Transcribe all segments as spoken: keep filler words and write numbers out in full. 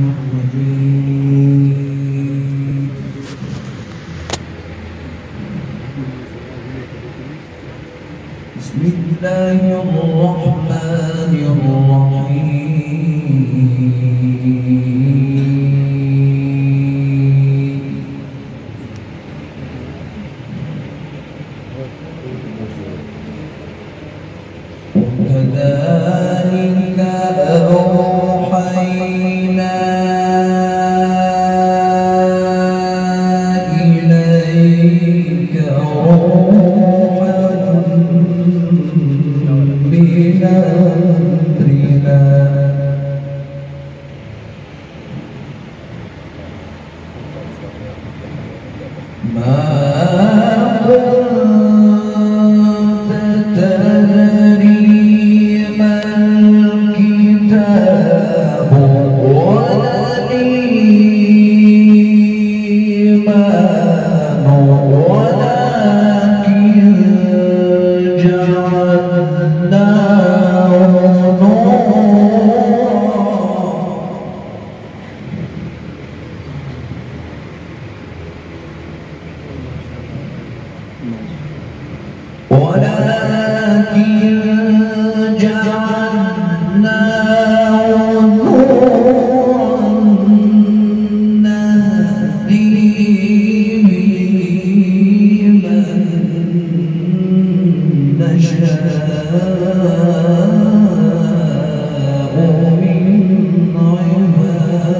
بسم الله الرحمن الرحيم. وكذلك أوحينا إليك ولكن جعلناه نورا نهدي به من نشاء من عبادنا. وإنك لتهدي إلى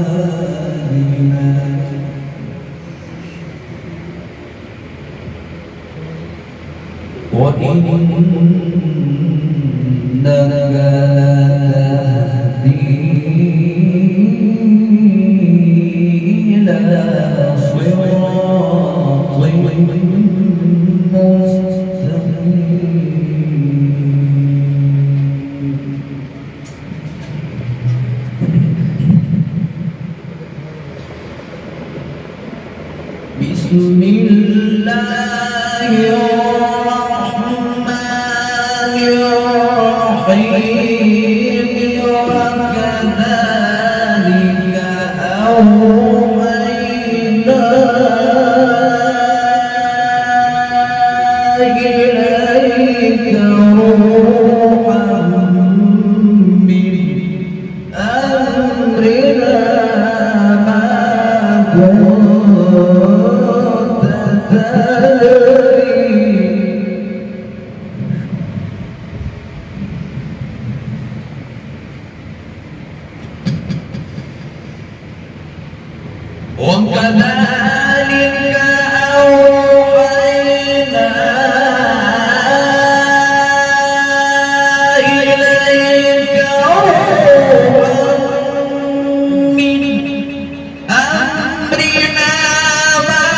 صراط مستقيم. بسم الله الرحمن وكذلك أوحينا إليك روحا من أمرنا ما كنت تدري وكذلك أوحينا إليك روحا من أمرنا ما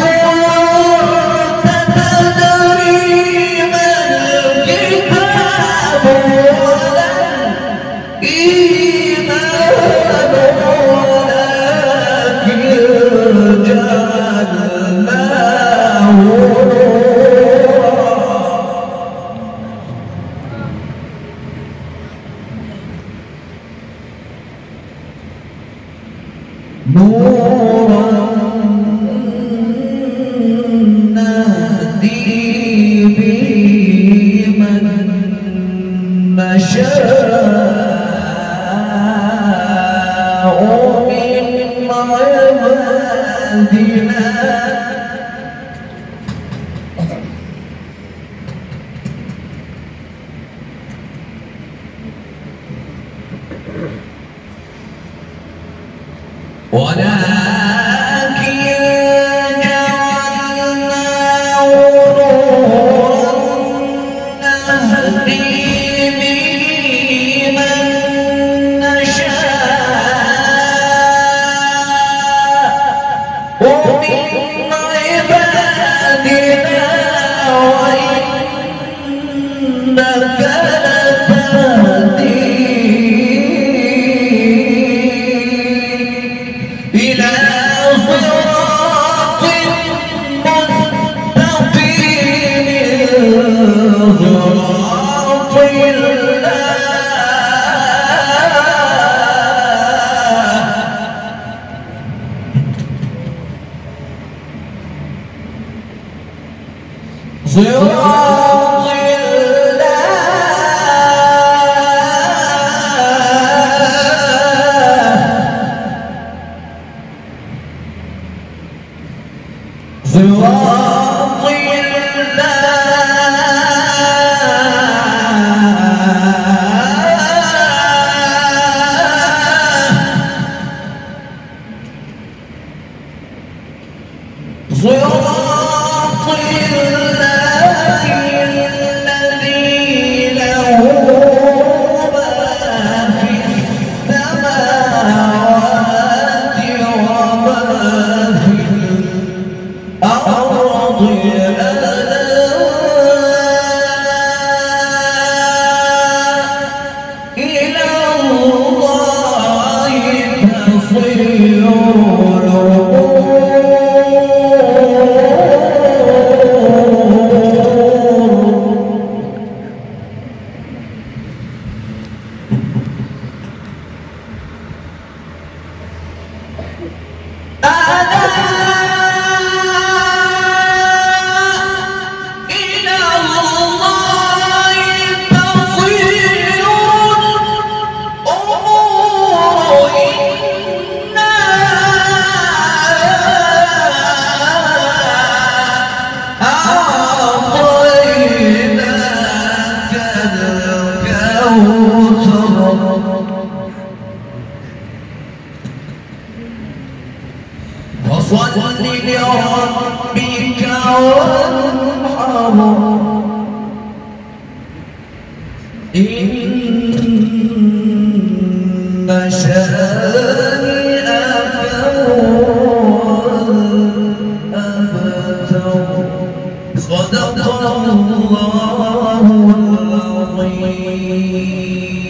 كنت تدري ما الكتاب ولا الإيمان نورا نهدي به من نشاء من عبادنا. ولكن جعلناه نورا نهدي به من نشاء ومن عبادنا وإنك لتهدي إلى صراط الله صراط الله صراط الله الذي له ما في السماوات وما في الأرض إلى الله تصير الأمور. فصل لربك وانحر إن شانئك هو الأبتر. صدق الله العظيم.